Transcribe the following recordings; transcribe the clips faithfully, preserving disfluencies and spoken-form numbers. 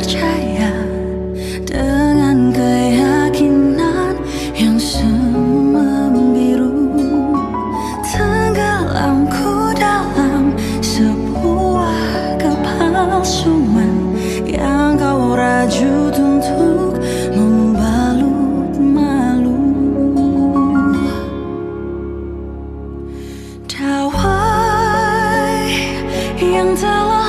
percaya dengan keyakinan yang semua membiru. Tenggelamku dalam sebuah kepalsuan yang kau rajut untuk membalut malu. Dawai yang telah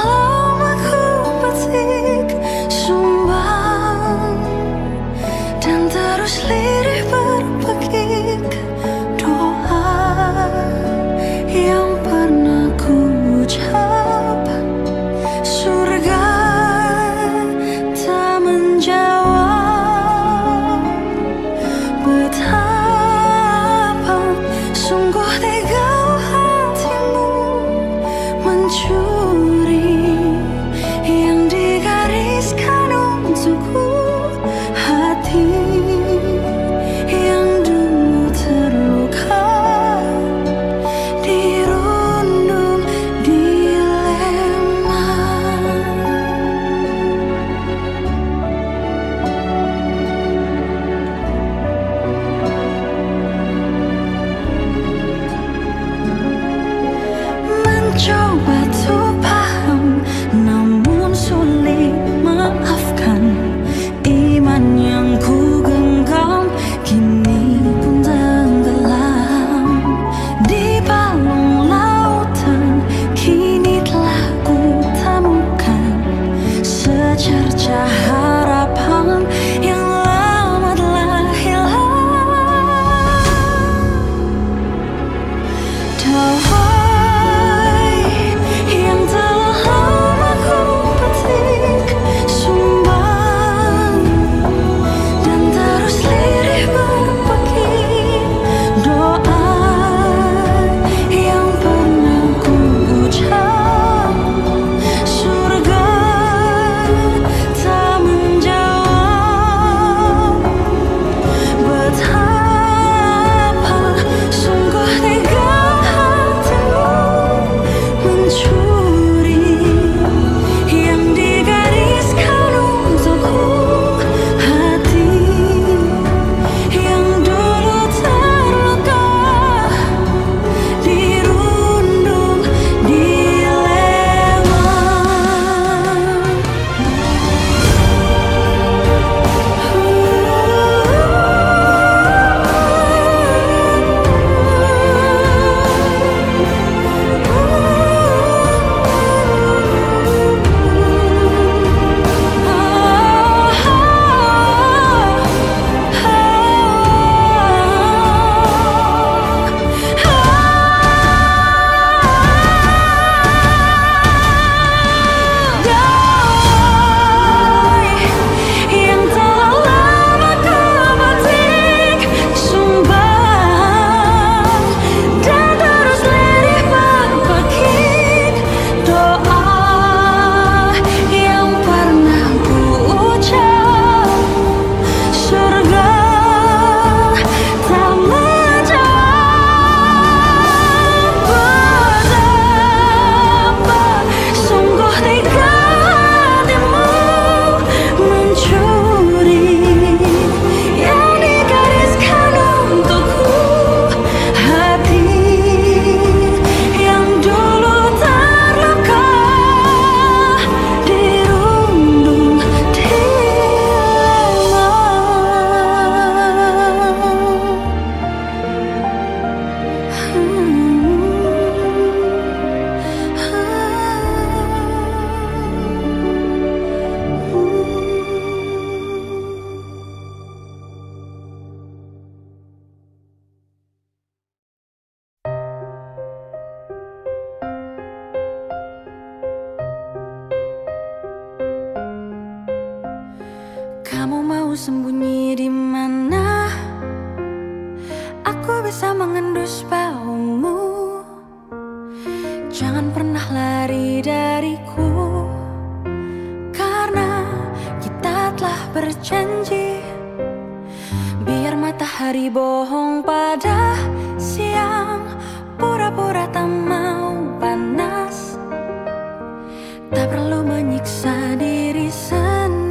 tak perlu menyiksa diri sendiri.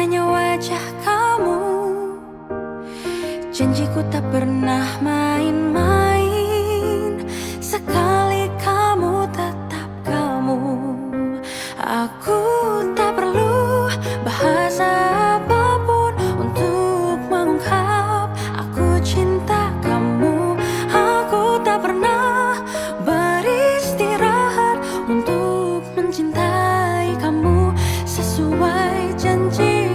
hanya wajah kamu. Janjiku tak pernah main-main. Sekali kamu tetap kamu. Aku tak perlu bahasa apapun untuk mengungkap aku cinta kamu. Aku tak pernah beristirahat untuk mencintai kamu sesuai janji.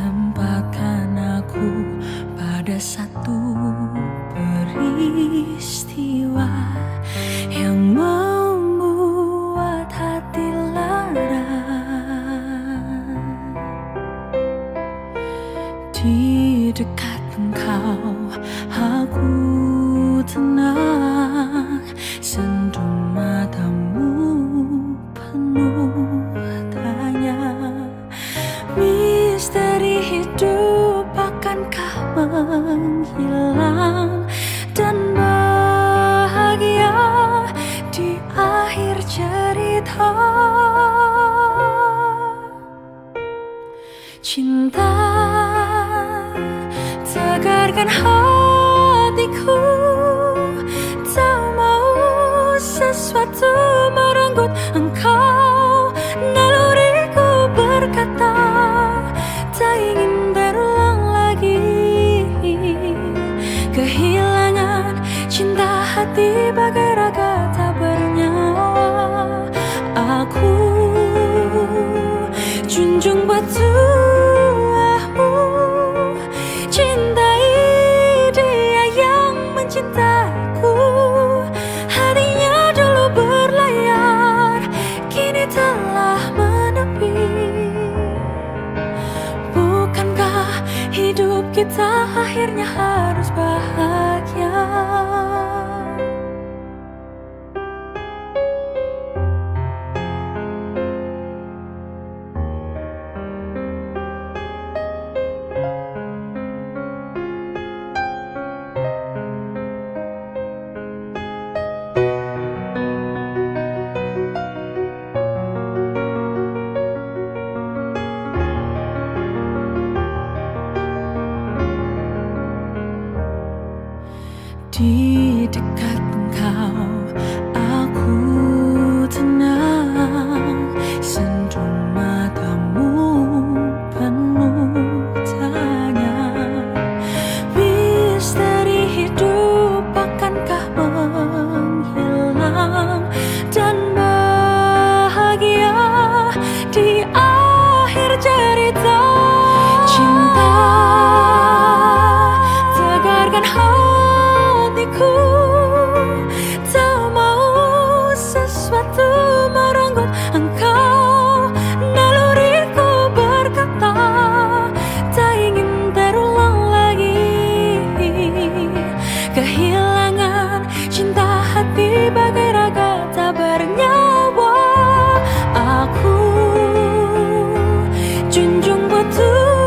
Tempatkan aku di dekat engkau aku tenang, sendung matamu penuh tanya, misteri hidup akankah menghilang, dan bahagia di akhir cerita. Cinta tegarkan hatiku, tak mau sesuatu merenggut engkau. Naluriku berkata tak ingin berulang lagi kehilangan cinta, hati bagai raga tak bernyawa. Aku junjung batu kita akhirnya harus bahagia. Di dekat engkau aku tenang, sendung matamu penuh tanya, misteri hidup akankah menghilang, dan bahagia di akhir cerita. Cinta tegarkan hati, tak mau sesuatu merenggut engkau. Naluriku berkata tak ingin terulang lagi kehilangan cinta, hati bagai raga tak bernyawa. Aku junjung batu.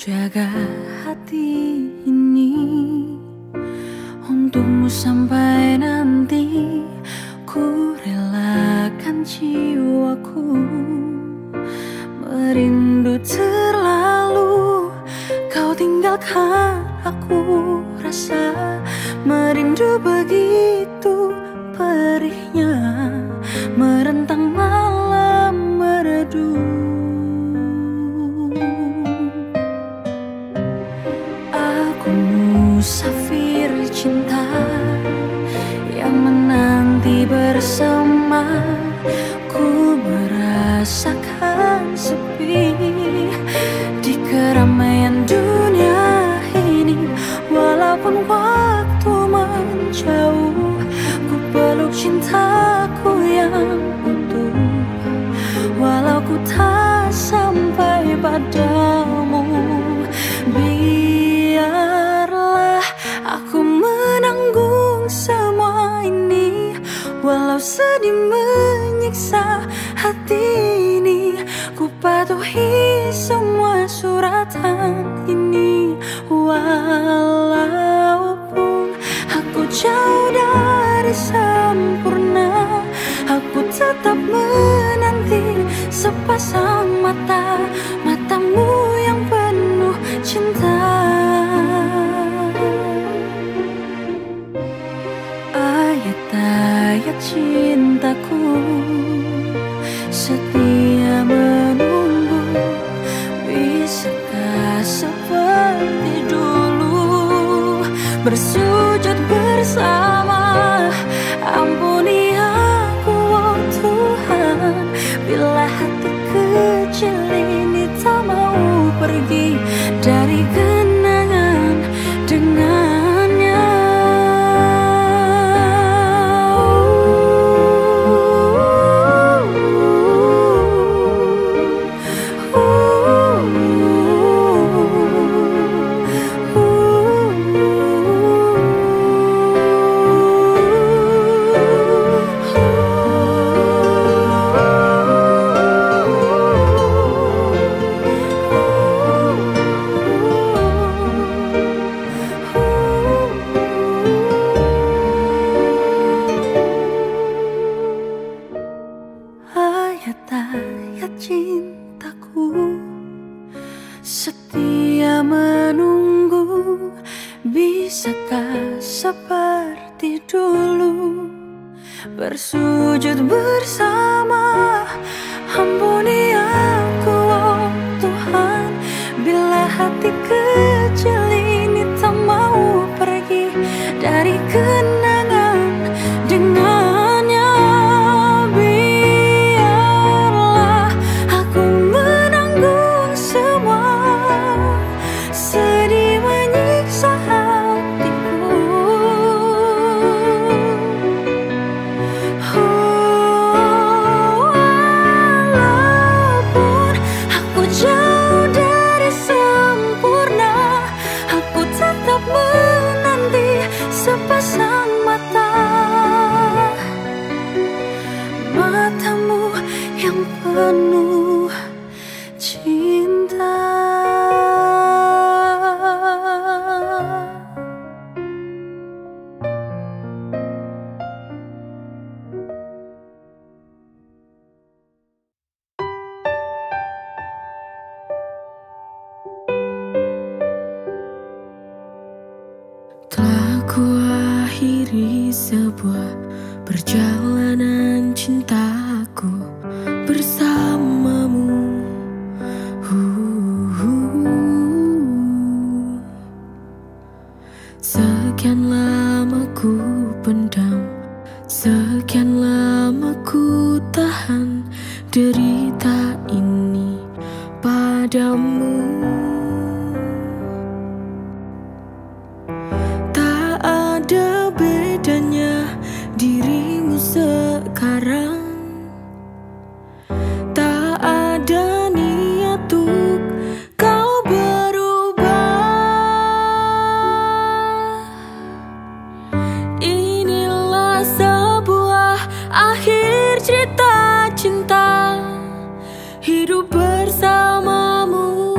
Jaga hati ini untukmu sampai nanti, ku relakan jiwaku merindu terlalu. Kau tinggalkan aku, rasa merindu begitu perihnya merentang malam merdu. Musafir cinta yang menanti bersama. lama ku merasakan sepi di keramaian dunia ini. Walaupun waktu menjauh, ku peluk cintaku yang utuh. Walau ku tak sampai padamu, biarlah aku menanggung semua ini. Walau sedih menyiksa hati ini, ku patuhi semua suratan ini. Walaupun aku jauh dari sempurna, aku tetap menanti sepasang mata, matamu yang penuh cinta. Ayat-ayat cintaku setia menunggu, bisakah seperti dulu bersujud bersama. Ampuni aku, oh Tuhan, bila hati kecil ini tak mau pergi dari kenangan dengannya. Uh, uh, uh, uh, uh, Ayat-ayat cintaku setia menunggu, bisakah seperti dulu bersujud bersama. Ampuni aku, oh Tuhan, bila hati kecil ini tak mau pergi dari kenangan dengan. Cerita cinta hidup bersamamu.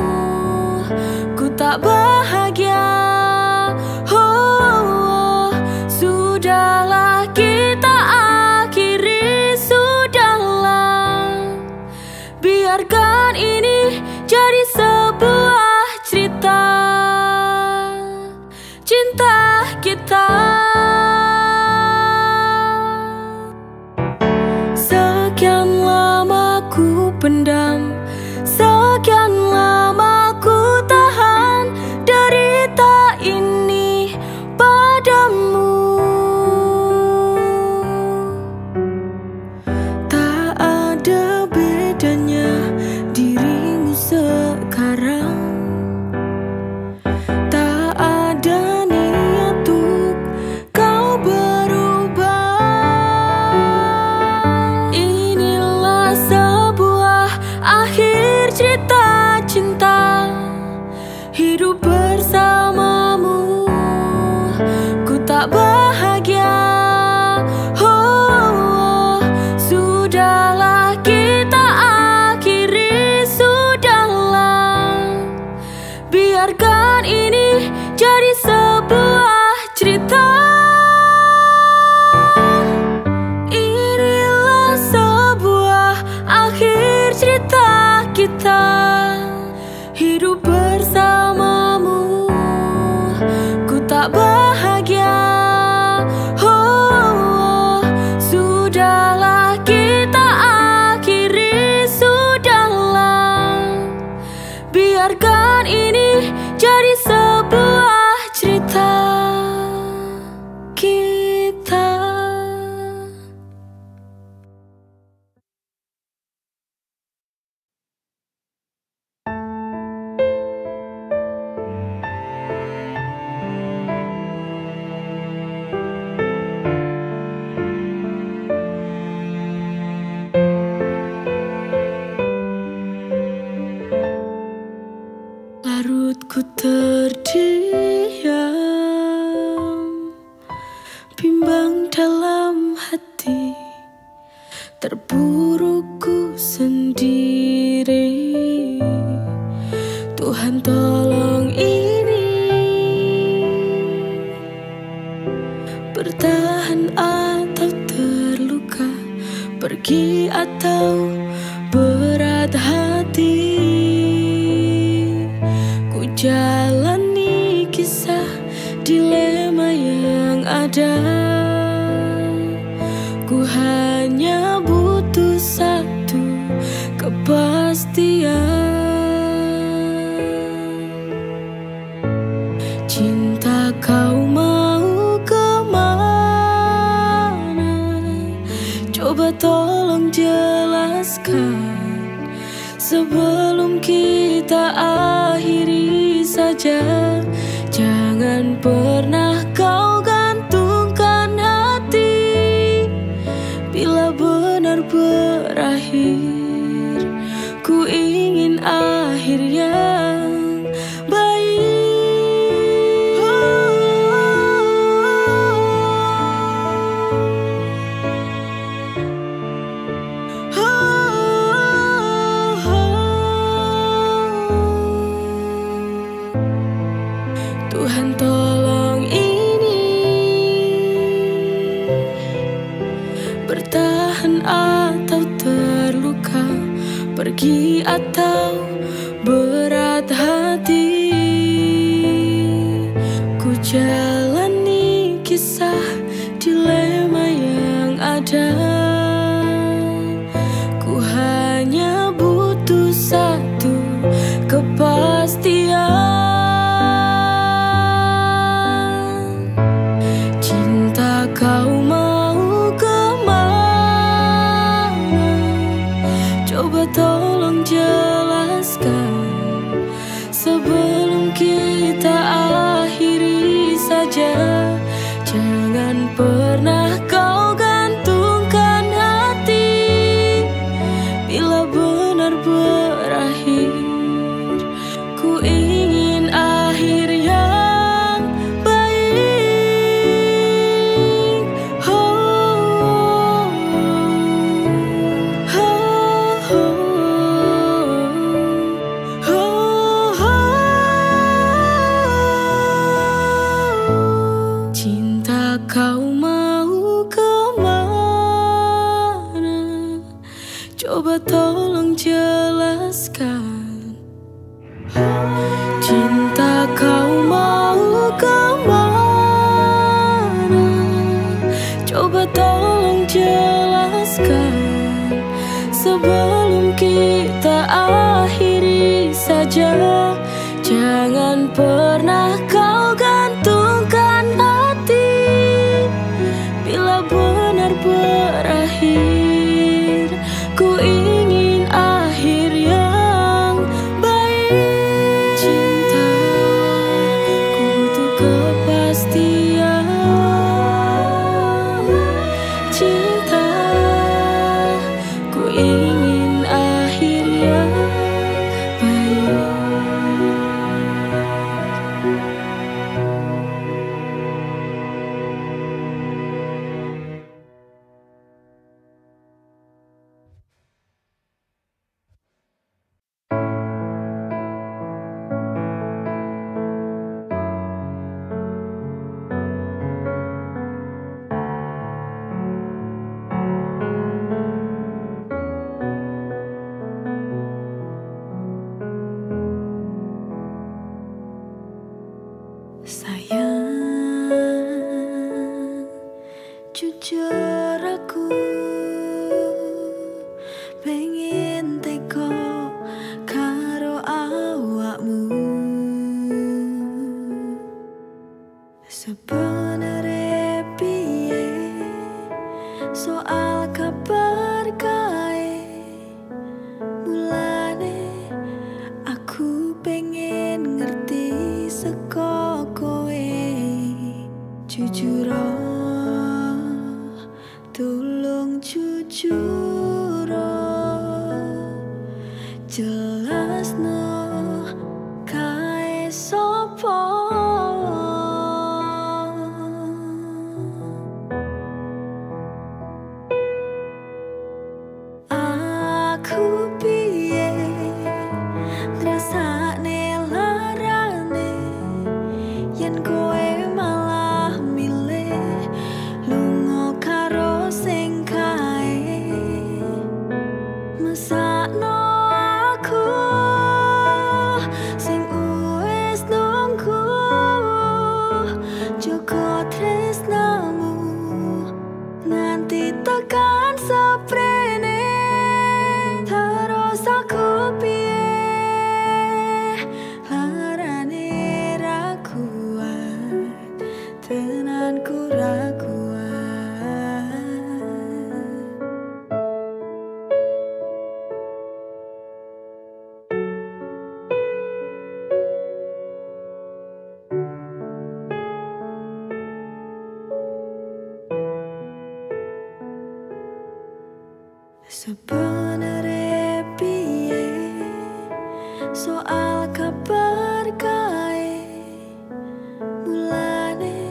terburukku sendiri. Tuhan tolong ini, bertahan atau terluka, pergi atau berat hati, ku jalani kisah dilema yang ada. Ku hanya butuh satu kepastian, cinta kau mau kemana? Coba tolong jelaskan sebelum kita akhiri saja. Jangan pernah kau gantungkan hati, bila benar berakhir, ku ingin akhir yang baik. Oh, oh, oh, oh. Oh, Tuhan tolong ini, bertahan atau terluka, pergi atau berat hati, ku jalani kisah dilema yang ada. Ku hanya butuh satu kepastian, kau mau kemana? Coba tolong jelaskan sebelum kita akhiri saja. Jangan pernah kau gantungkan hati, bila benar berakhir, ku ingin akhir yang kau mau kemana? Coba tolong jelaskan, cinta kau mau kemana? Coba tolong jelaskan sebelum kita akhiri saja. Jangan pernah kau gantungkan hati, bila benar berakhir, ku ingin akhir yang baik. Cinta, ku butuh kepastian. Cinta, ku ingin akhir yang baik. Sayang, jujur aku pengen teko karo awakmu. Sebenere piye soal kabar kae, mulane aku pengen ngerti seko kowe. Jujur, tulung jujur, jelasno kae sapa. nganti tekan seprene terus aku piye larane ra kuat tenanku ra sebenarnya piye soal kabar kae mulane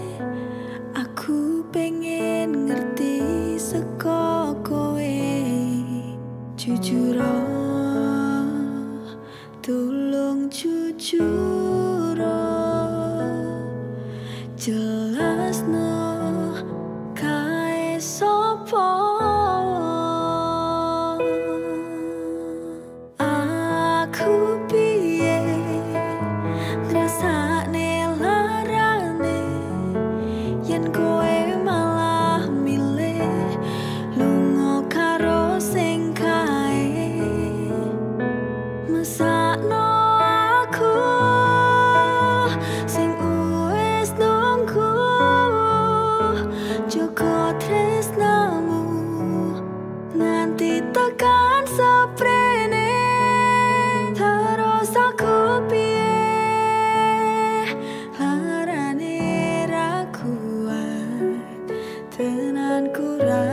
aku pengen ngerti seko kowe jujur tulung jujur jelasno kae sopo tekan seprene terus aku piye larane ra kuat tenanku ra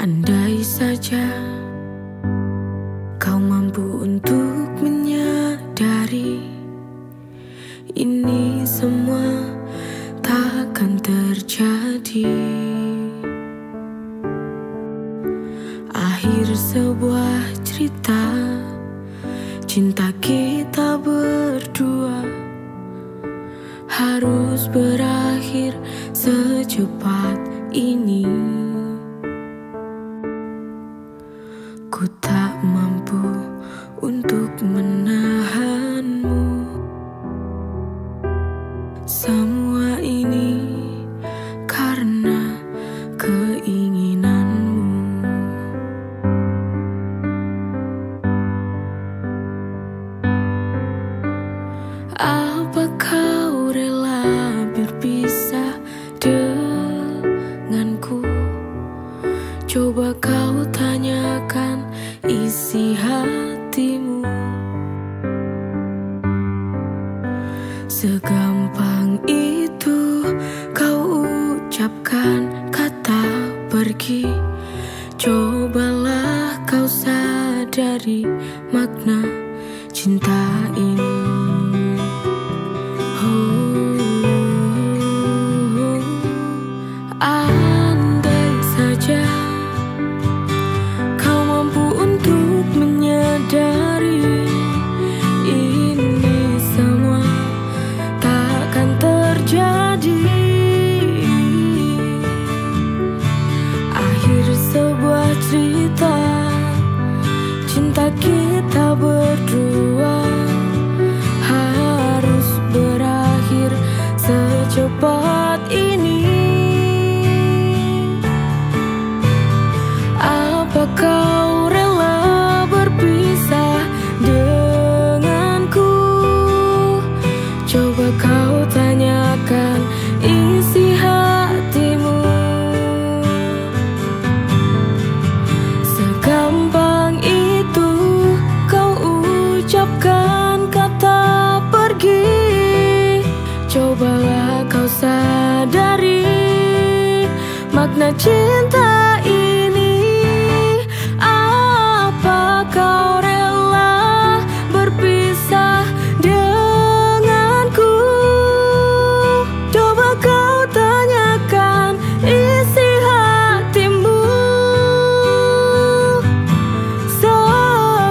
andai saja kau mampu untuk menyadari ini semua takkan terjadi. Akhir sebuah cerita cinta kita berdua harus berakhir secepat ini. Ku tak mampu untuk menahanmu. Semua ini karena keinginanmu. Apa kau rela berpisah denganku? Coba kau tanyakan isi hatimu. Segampang itu kau ucapkan kata pergi. Cobalah kau sadari makna cinta ini. Oh, andai saja dari ini semua takkan terjadi. Akhir sebuah cerita cinta kita berdua harus berakhir secepat ini. Apa kau sadari makna cinta ini? Apa kau rela berpisah denganku? Coba kau tanyakan isi hatimu.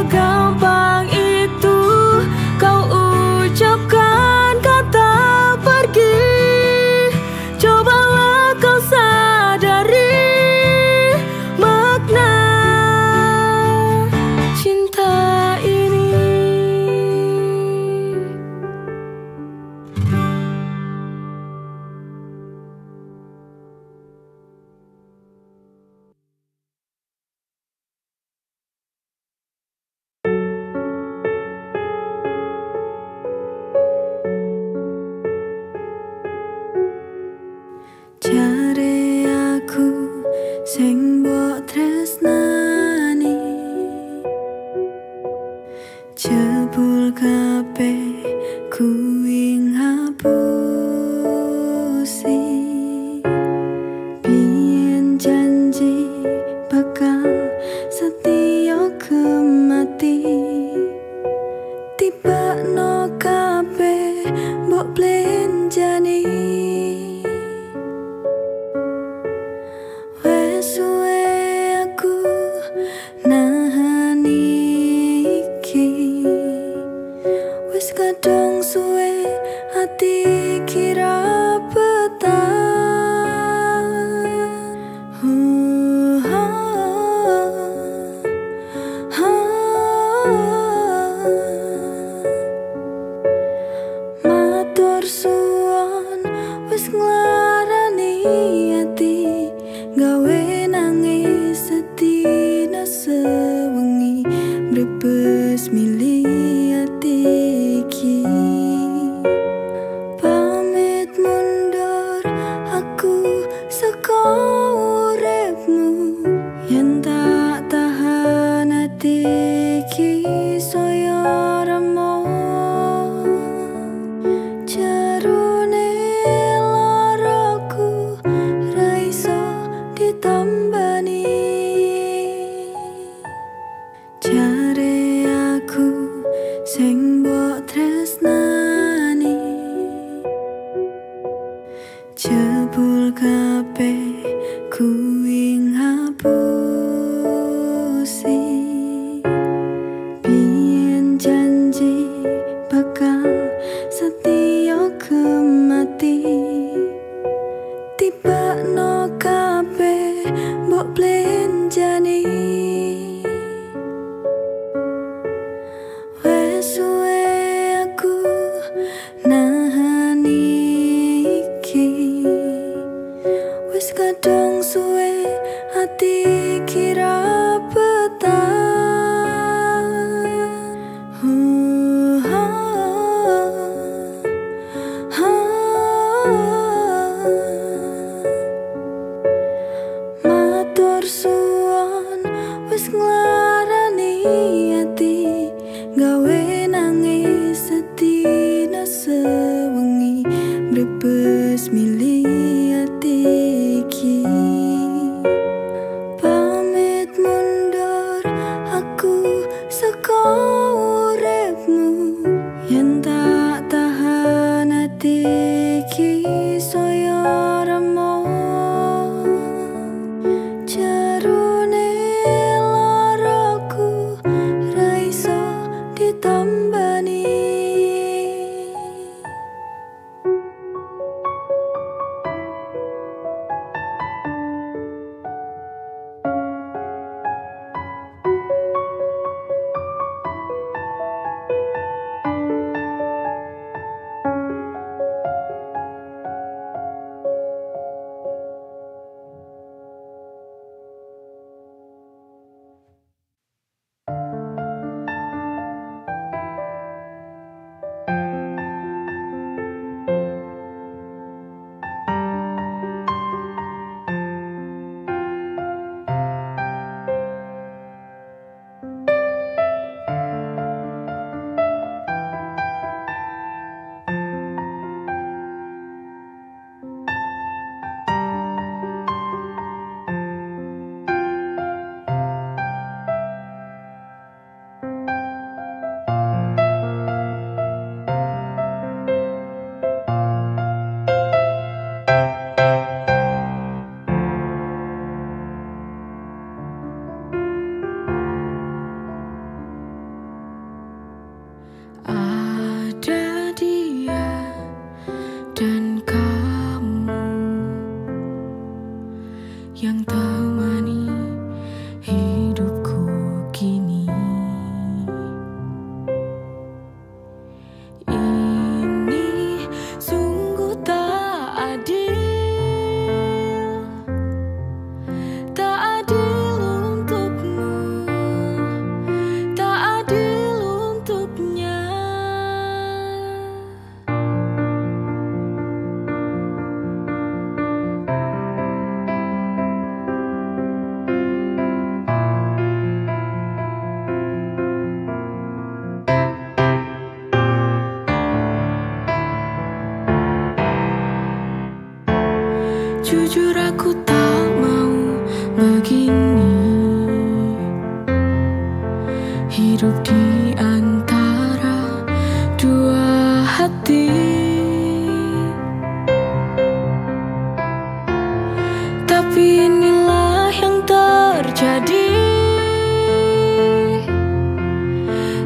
Segampang itu kau ucapkan kata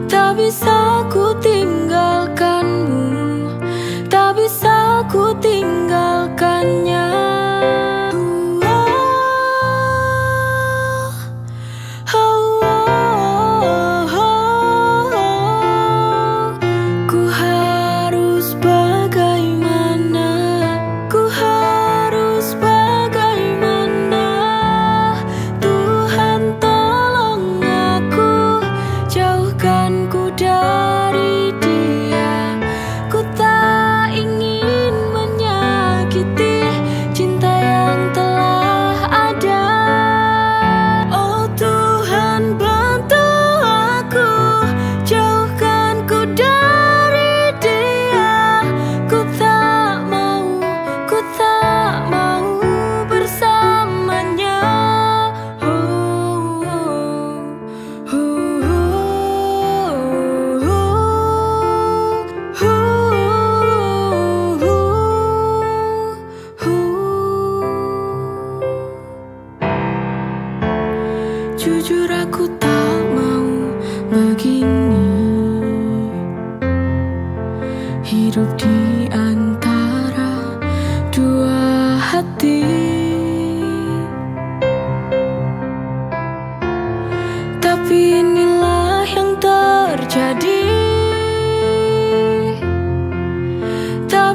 Tak bisa ku tinggalkanmu, tak bisa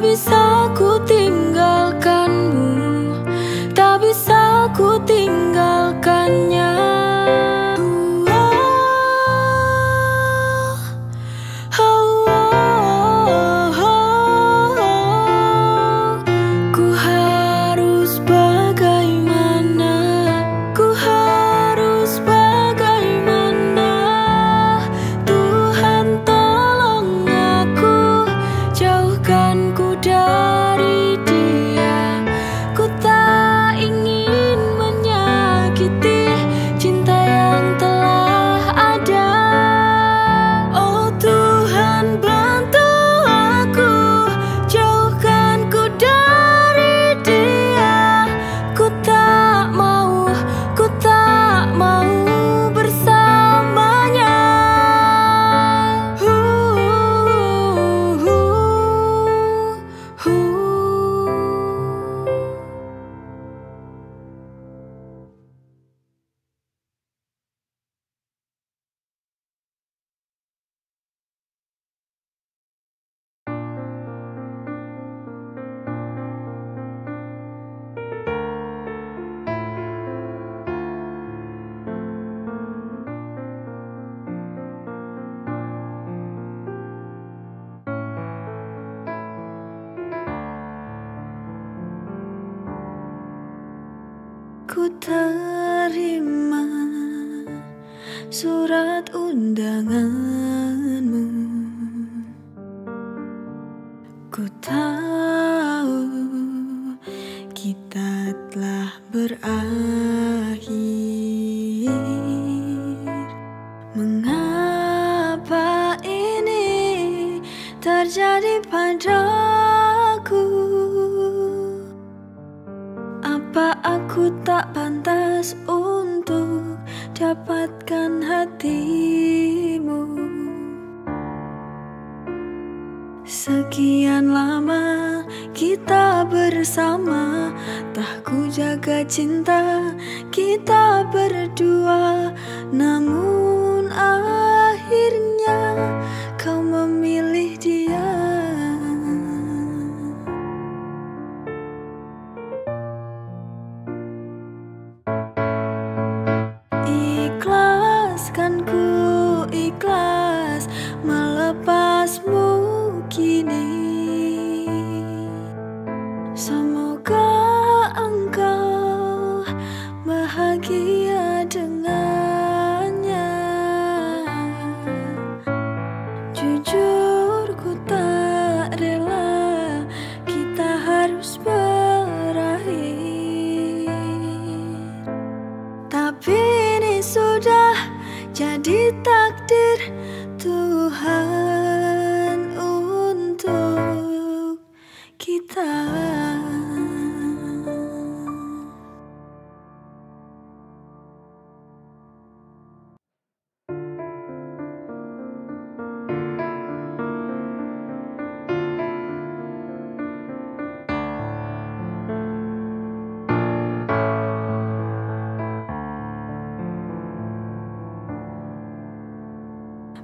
bisa ku tinggalkanmu, tak bisa ku tinggalkannya. Ku terima surat undanganmu. Ku tahu kita telah berakhir. Mengapa ini terjadi padaku? Apa aku tak pantas untuk dapatkan hatimu? Sekian lama kita bersama, tak ku jaga cinta kita berdua. Namun akhirnya kau memilih dia. Ikhlaskan, ku ikhlas melepasmu kini. Semoga engkau bahagia dengannya. Jujur ku tak rela kita harus berakhir. Tapi sudah jadi takdir Tuhan untuk kita.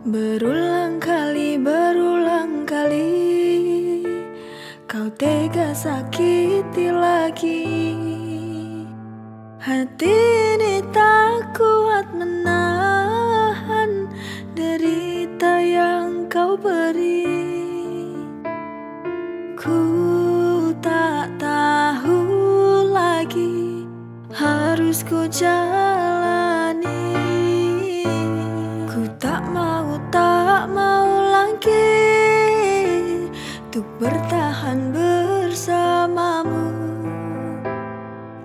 Berulang kali, berulang kali kau tega sakiti lagi. Hati ini tak kuat menahan derita yang kau beri. Ku tak tahu lagi harus ku jalani. Ku tak mau, tak mau lagi untuk bertahan bersamamu.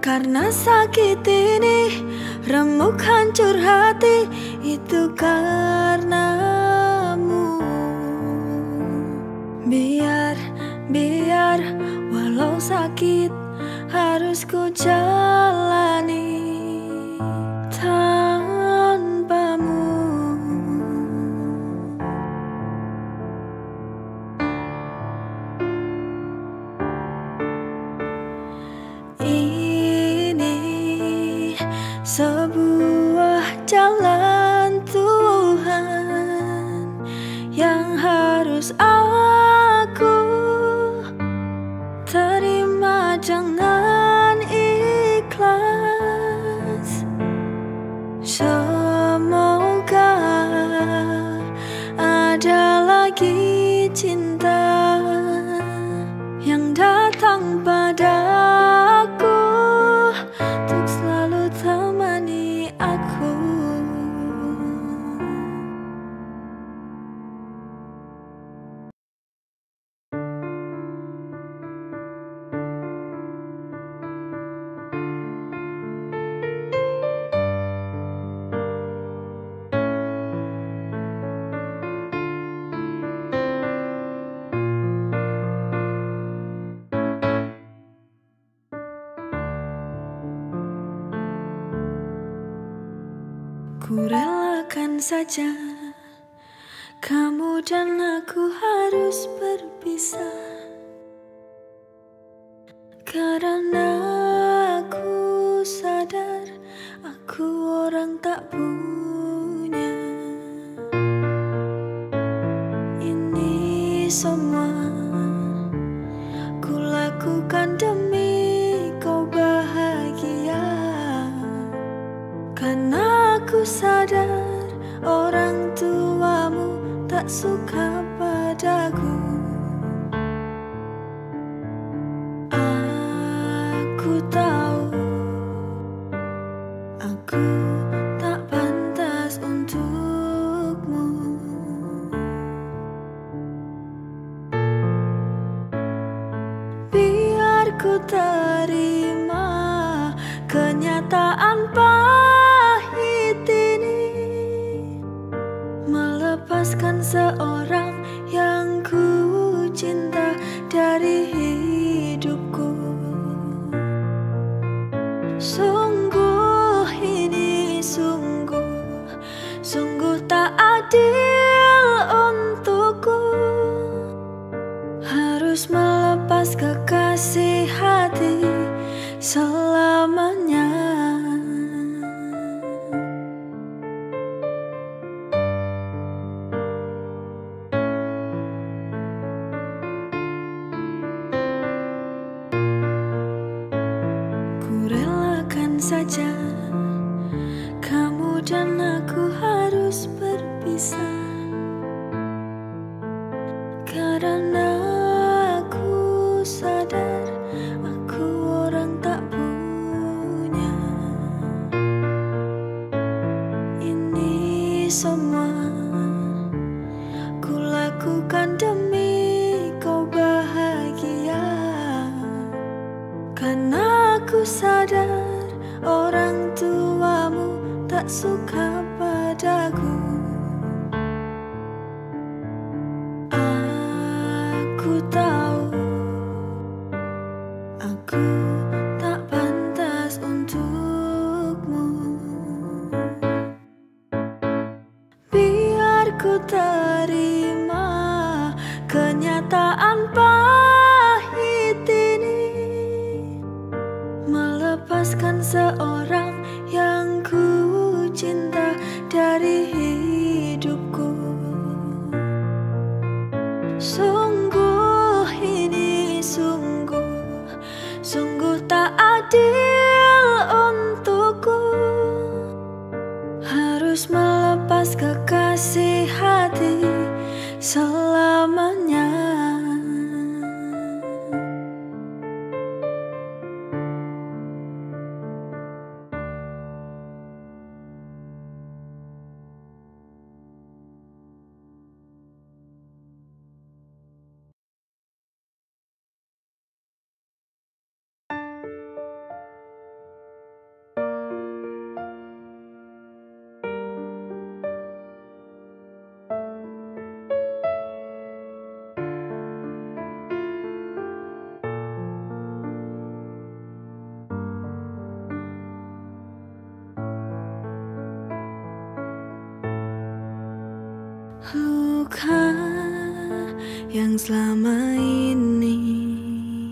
Karena sakit ini remuk hancur hati, itu karenamu. Biar, biar walau sakit harus ku jalani. Sebuah jalan Tuhan yang harus aku padaku untuk selalu temani aku. Kurelakan saja kamu dan aku harus berpisah, karena aku sadar aku orang tak punya. Ini semua kulakukan demi kau bahagia, karena aku sadar orang tuamu tak suka padaku. Aku tahu aku tak pantas untukmu. Biar ku terima kenyataan lepaskan seorang yang ku cinta dari hidupku. Sungguh ini sungguh sungguh tak adil untukku, harus melepas kekasih hati selamanya. Saja kamu dan aku harus berpisah, karena aku sadar aku orang tak punya. Ini semua kulakukan demi kau bahagia, karena aku sadar orang tuamu tak suka padaku. Aku tahu aku tak pantas untukmu. Biar ku terima kenyataan pahit ini, melepaskan seorang yang ku cinta dari hidupku. Sungguh ini sungguh sungguh tak adil untukku, harus melepas kekasih hati selamanya. Luka yang selama ini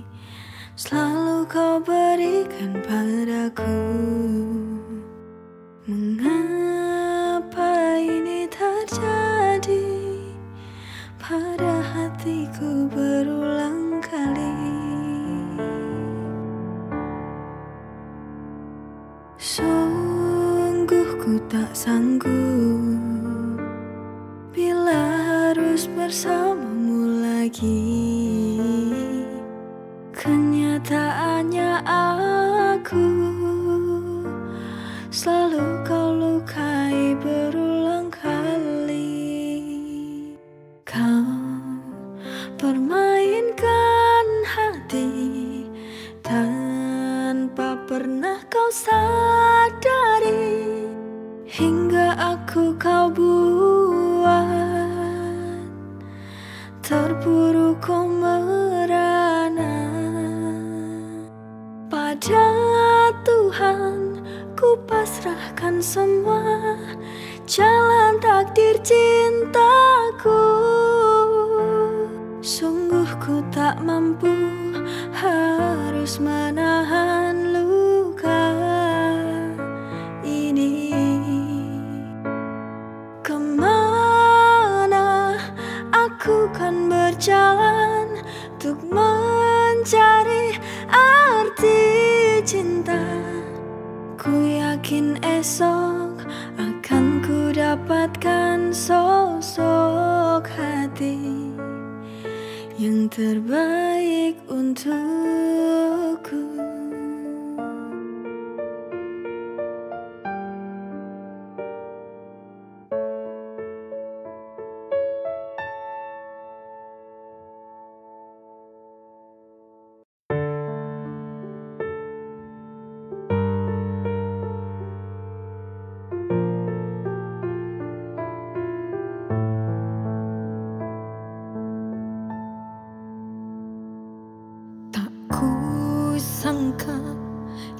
selalu kau berikan padaku, mengapa ini terjadi pada hatiku berulang kali? Sungguh ku tak sanggup bila harus bersamamu lagi, kenyataannya aku selalu kau lukai berulang kali. Kau permainkan hati tanpa pernah kau sadari, hingga aku kau buat terpuruk kau merana. Pada Tuhan ku pasrahkan semua jalan takdir cintaku. Sungguh ku tak mampu harus menahan luka ini. Kemana aku kan berjalan untuk mencari arti cinta. Ku yakin esok akan ku dapatkan sosok hati yang terbaik untukku.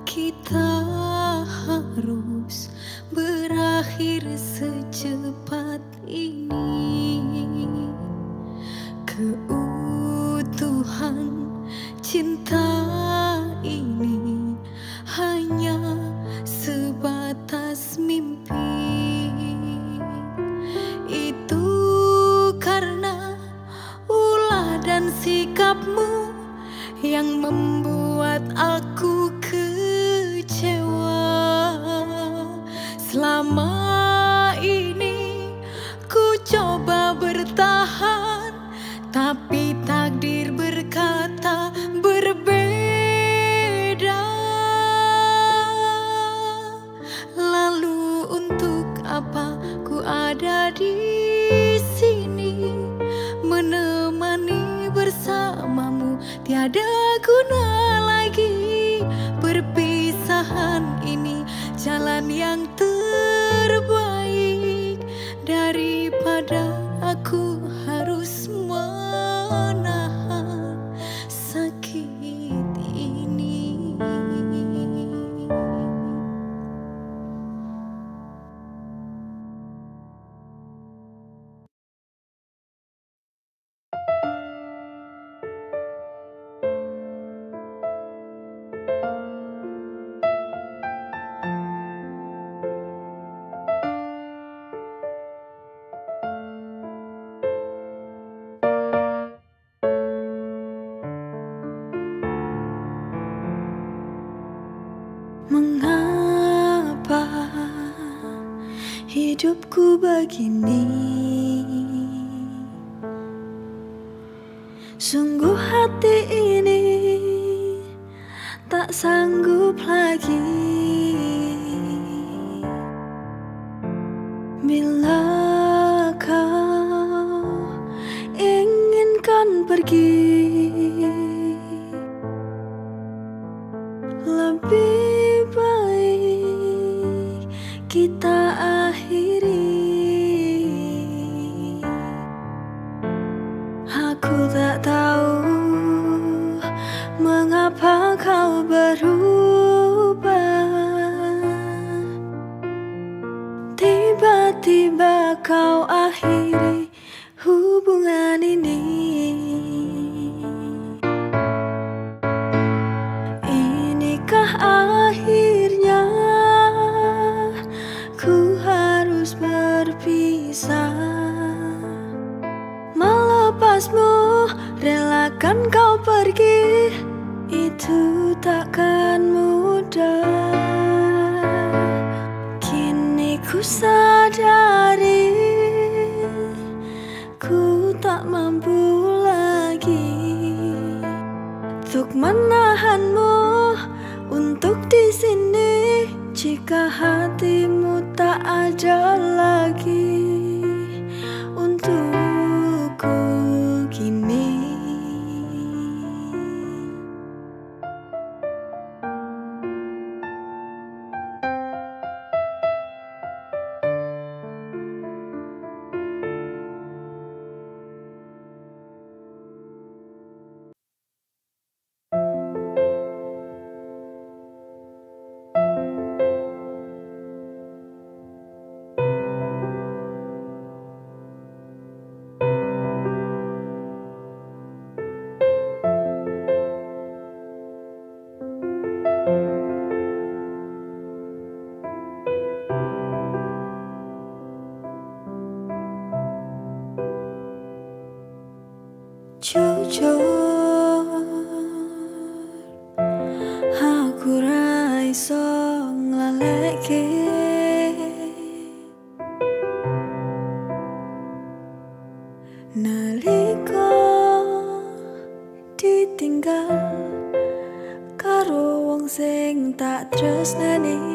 Kita harus berakhir secepat ini. Keutuhan cinta ini hanya sebatas mimpi. Itu karena ulah dan sikapmu yang membuat aku selama ini ku coba bertahan, tapi takdir berkata berbeda. Lalu untuk apa ku ada di sini menemani bersamamu? Tiada guna lagi perpisahan ini, jalan yang terbaik daripada aku harus menahan sakit ini. Hidupku begini, sungguh hati ini tak sanggup lagi. Bila kau inginkan pergi, lebih baik kita kau akhiri hubungan ini. Inikah akhirnya ku harus berpisah, melepasmu, relakan kau pergi? Itu takkan mudah. Kini ku sadari tak mampu lagi untuk menahanmu untuk di sini jika hatimu tak ada lagi untukku kini. Jujur, aku raiso nglaleki nalika ditinggal karo wong sing tak tresnani.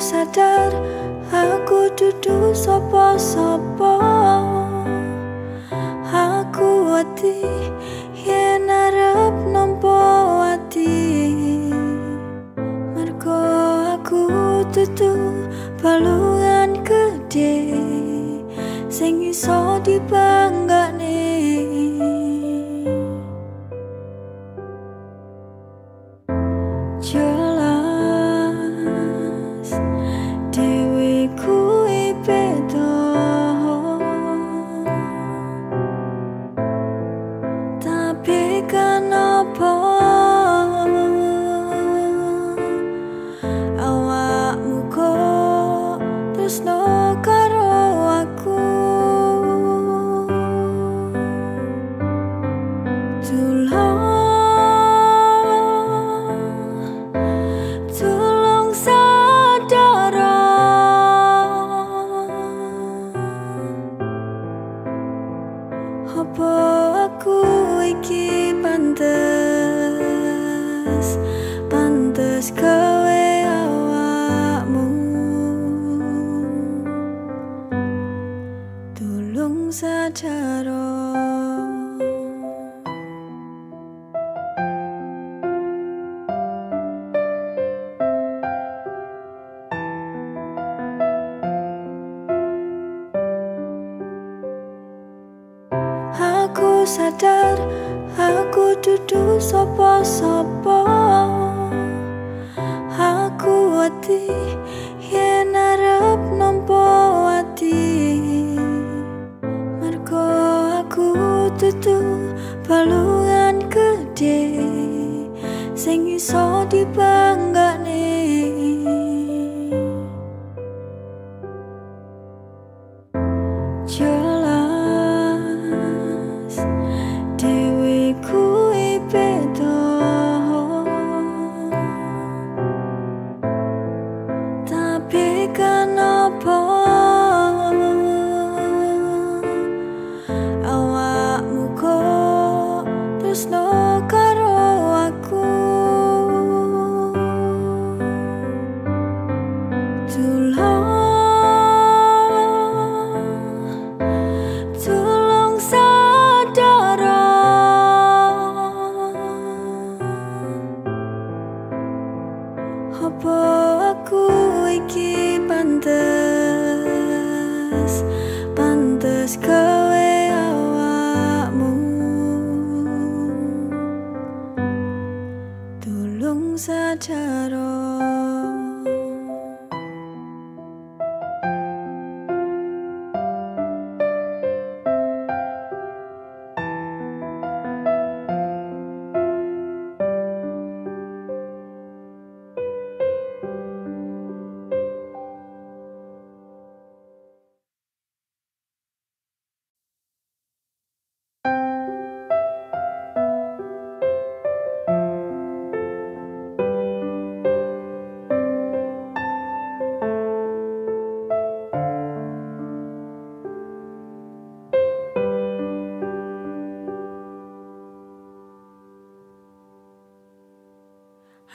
Sadar aku dudu sapa-sapa aku ati yen arep nampa ati mergo aku dudu balungan gede sing iso dibanggane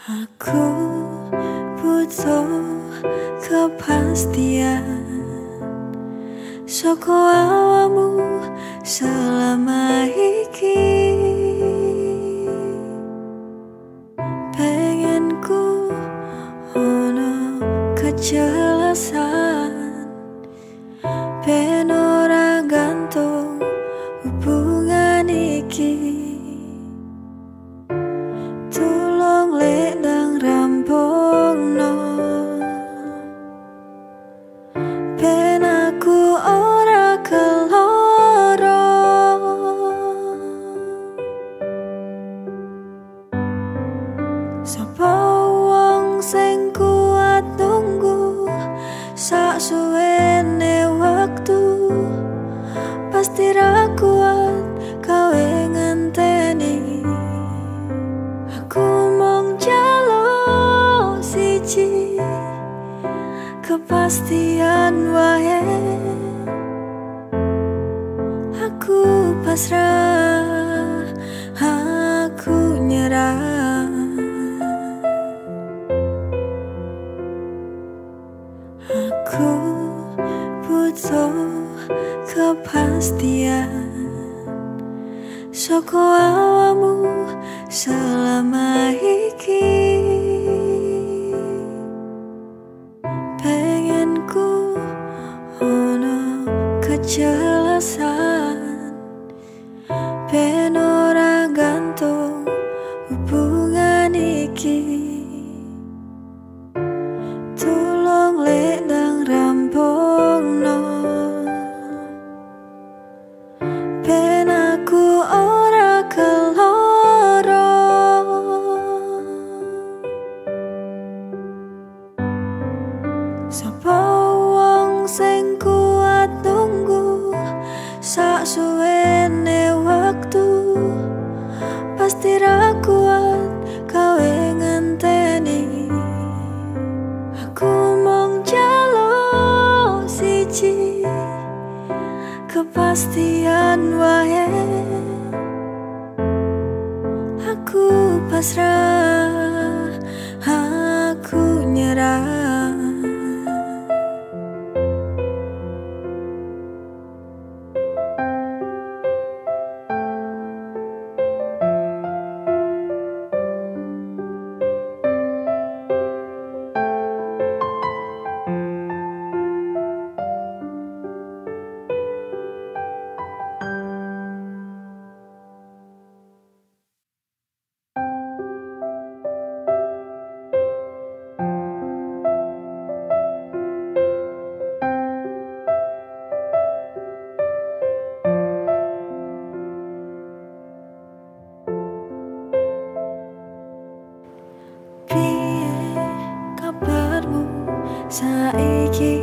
aku jatuh kepastian. Soko awamu selama iki, pengen ku ono kejelasan, ben ora gantung hubungan iki. Tulung lek nang rampungno, ben aku ora keloro. Sapa wong sing kuat nunggu sak suwene waktu, pasti ra kuat gawe ngenteni. Aku mung njaluk siji kepastian wae, aku pasrah, aku nyerah. Saiki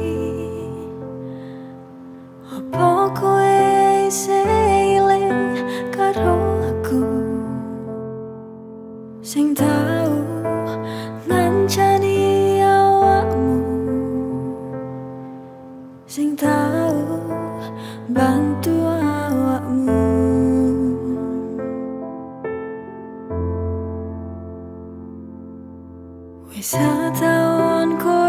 opo kowe isih eling karo aku, sing tau ngancani awakmu, sing tau bantu awakmu. Wis taun kowe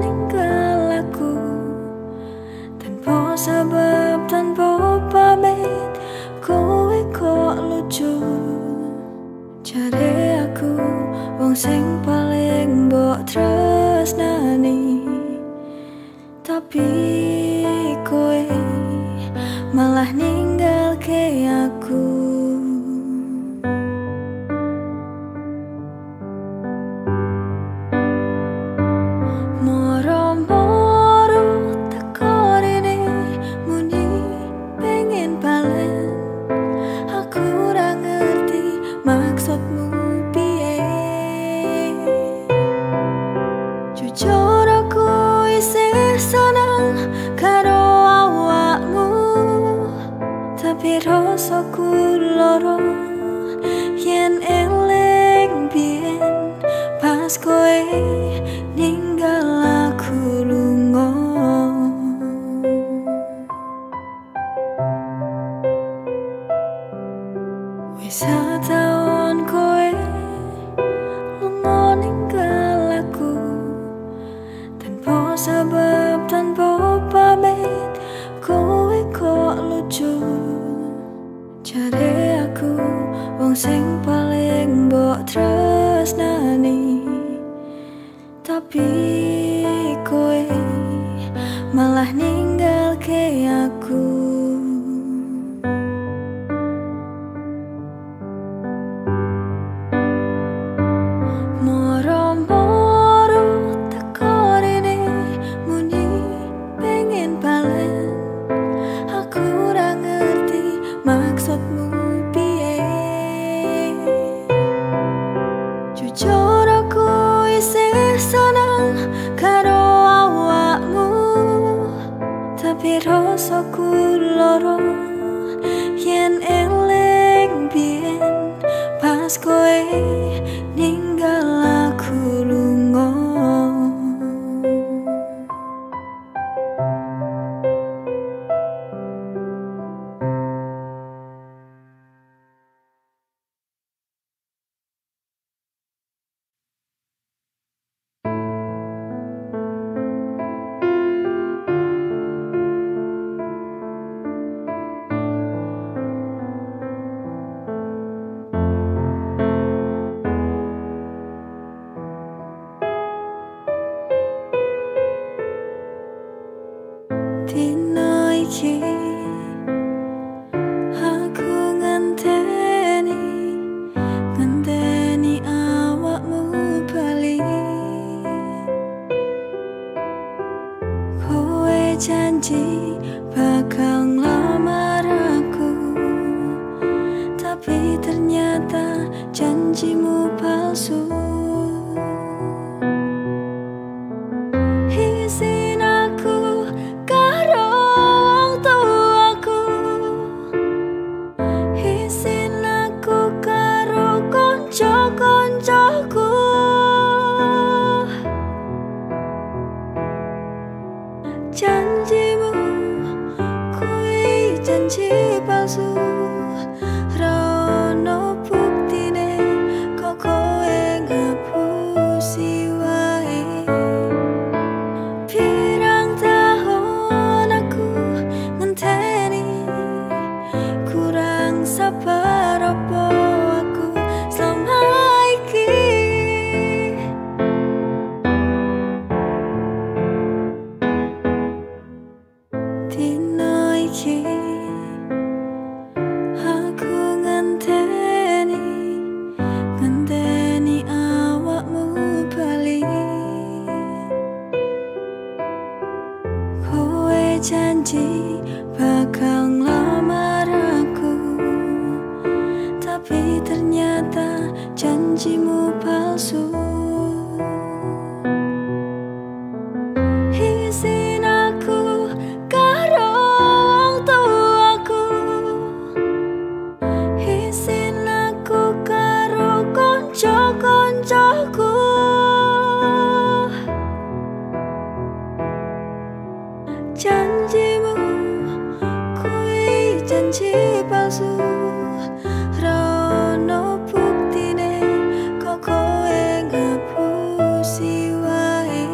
ninggal aku, tanpa sebab tanpa pamit. Kowe kok lucu, jare aku wong sing paling mbok tresnani, tapi kowe malah ninggalke aku. Rasaku loro yen eling biyen pas kowe ninggal aku lunga. Wis taun kowe lunga ninggal aku, tanpa sebab tanpa pamit. Kowe kok lucu, jare aku wong sing paling mbok tresnani, tapi kowe malah ninggalke aku. Moro-moro teko rene muni pengen balen, aku ra ngerti maksudmu piye. Jujur aku isih seneng karo awakmu, tapi rasaku loro yen eling biyen pas kowe ninggal aku lunga. janji bakal ngelamar aku, tapi ternyata janjimu palsu. Izin aku karo wong tuaku, izin aku karo konco-koncoku. Janjimu kui janji palsu, rono buktine kok kowe ngapusi wae. Pirang tahun aku ngenteni, kurang sabar apa aku selama iki. Dino iki aku ngenteni, ngenteni awakmu bali. Kowe janji bakal ngelamar aku, tapi ternyata janjimu palsu. Izin aku konco-koncoku. Janjimu kui janji palsu, rono buktine kok kowe ngapusi wae.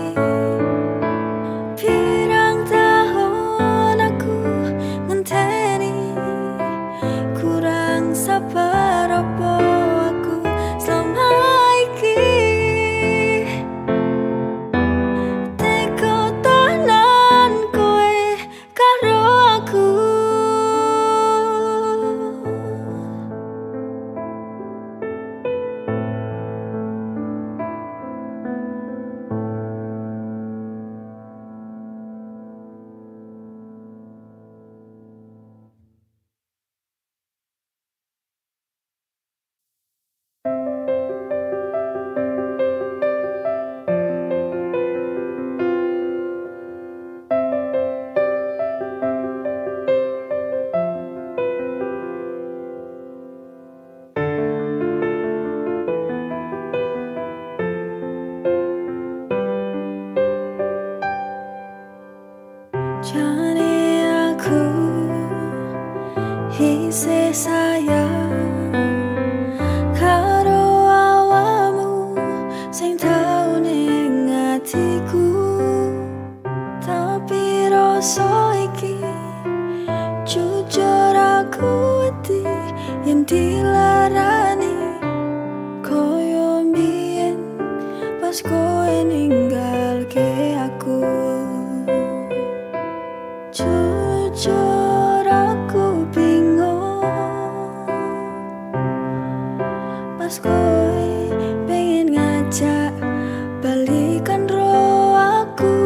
Pirang tahun aku ngenteni, kurang sabar apa aku selama iki. Teko tanan kowe karo aku, jadi aku isih sayang karo awakmu sing tau ning atiku, tapi rasa iki jujur aku wedi yen dilarani koyo mbiyen pas kowe ninggalke aku. Jujur aku bingung pas kowe pengen ngajak balikan roh aku.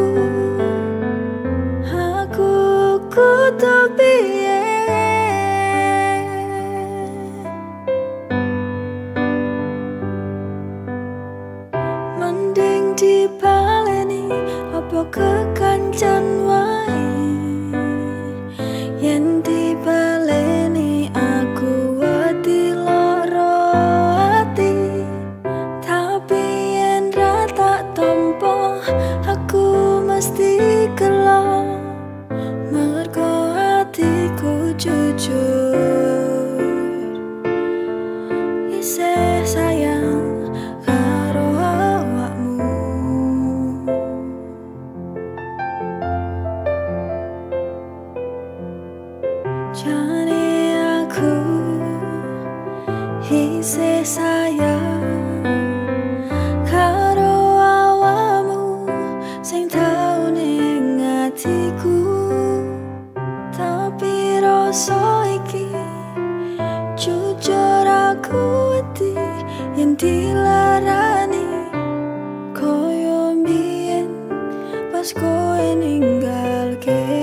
Aku kudu piye? Mending dibaleni apa kekancan wae. Yen dibaleni aku wedi loro ati, tapi yen ra tak tampa aku mesti gelo, mergo atiku jujur isih sayang karo awakmu. Jadi aku isih sayang karo awakmu sing tau ning atiku, tapi rasa iki jujur aku wedi yen dilarani koyo mbiyen pas kowe ninggalke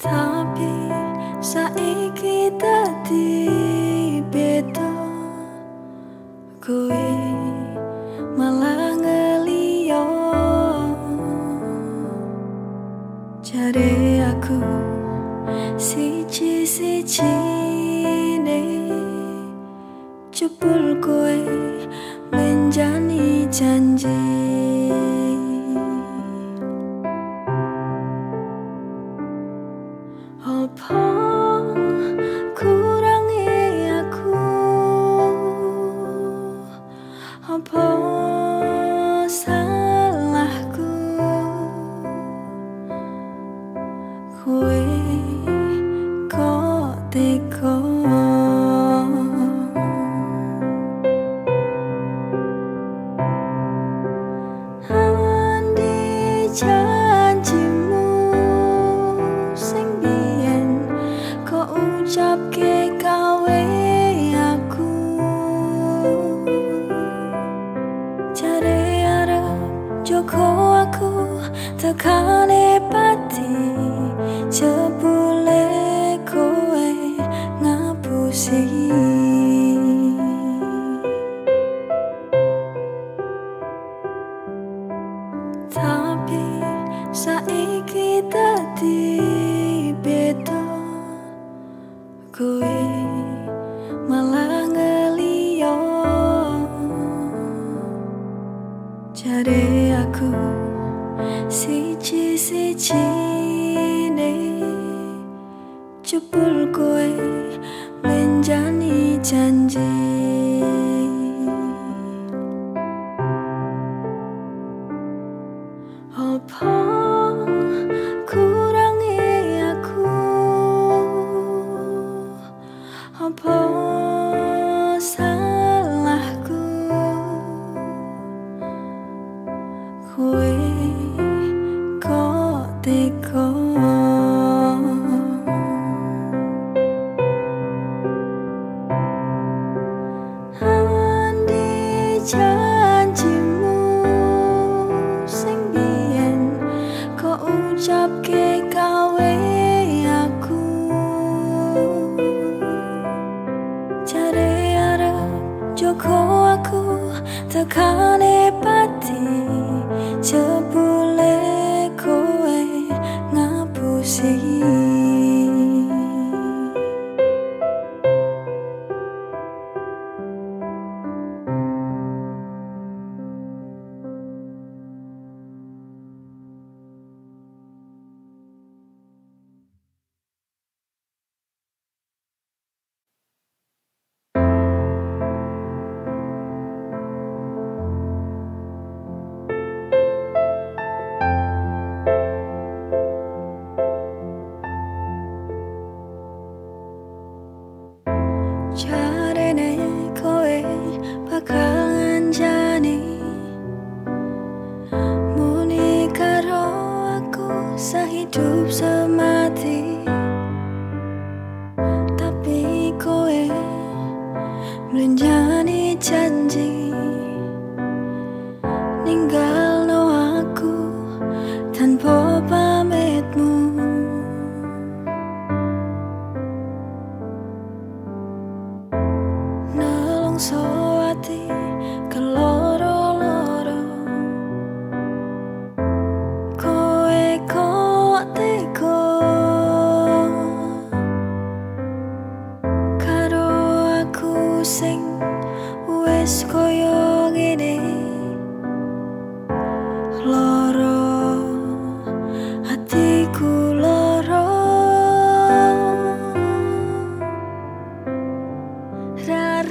Tapi saiki dadi beda. cepul kowe ngenjani janji. Opo kurangi aku, opo salahku, kowe kok tega. Ucapke kawe aku, jare arep joko aku tekane pati jebule kowe ngapusi. Tapi saiki dadi beda, kowe malah ngeliyo, jare aku siji-sijine jebul kowe ngenjani janji. Opo apa salahku, kowe kok tega. Andai janjimu sing biyen kok ucapke kawe aku, jare arep joko aku tekane pati jebule kowe ngapusi. Jarene kowe bakal ngenjani muni karo aku sahidup semati. Tapi kowe ngenjani janji ninggalno aku tanpa pamitmu. Nelongso ati keloro-loro, kowe kok tega karo aku sing wes koyo ngene. Loro atiku, loro ra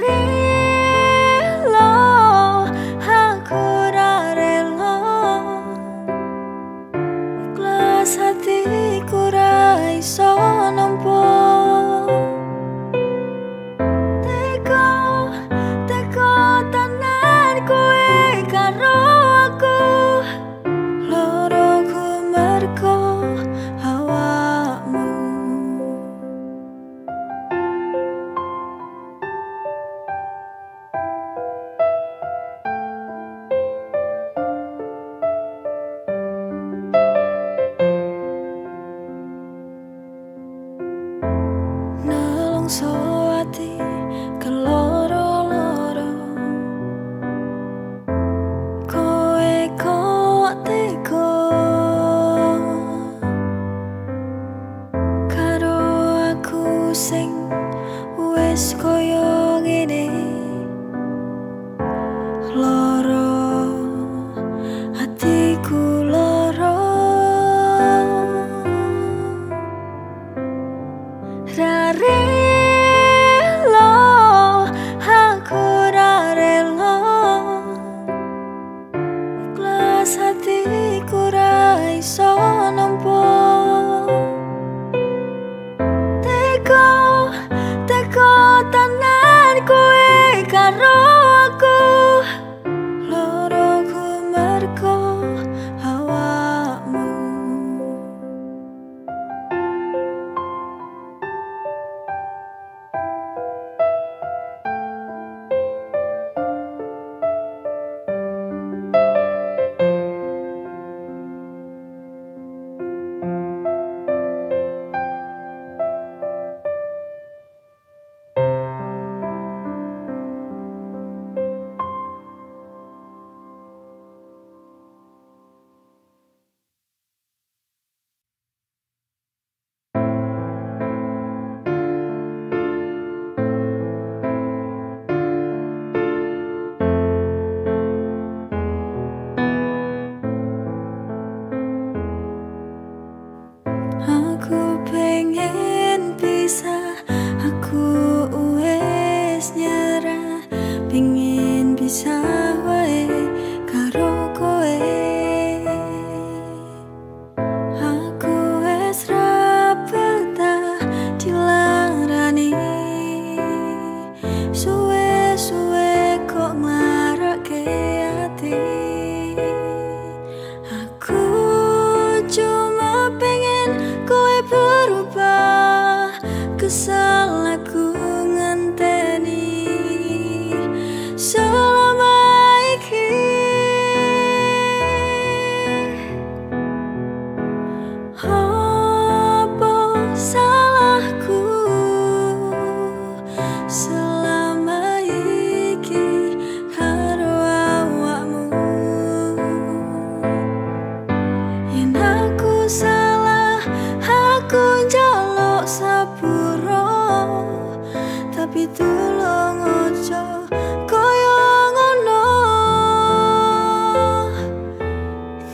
tanan kowe karo aku loroku merko awakmu.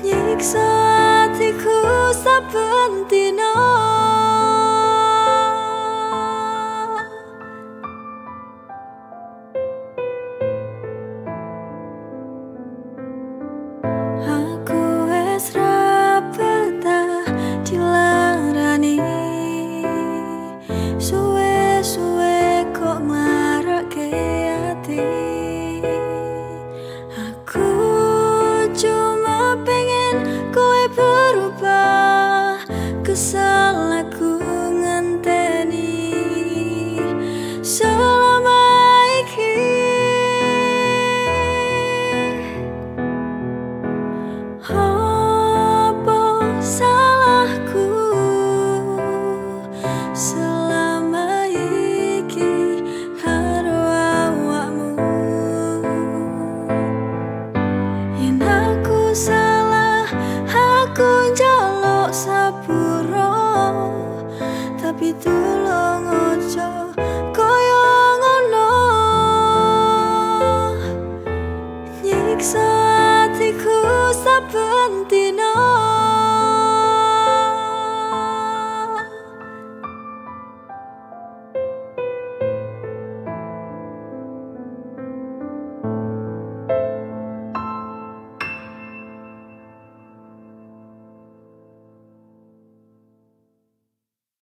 Nyiksa hatiku saben dina.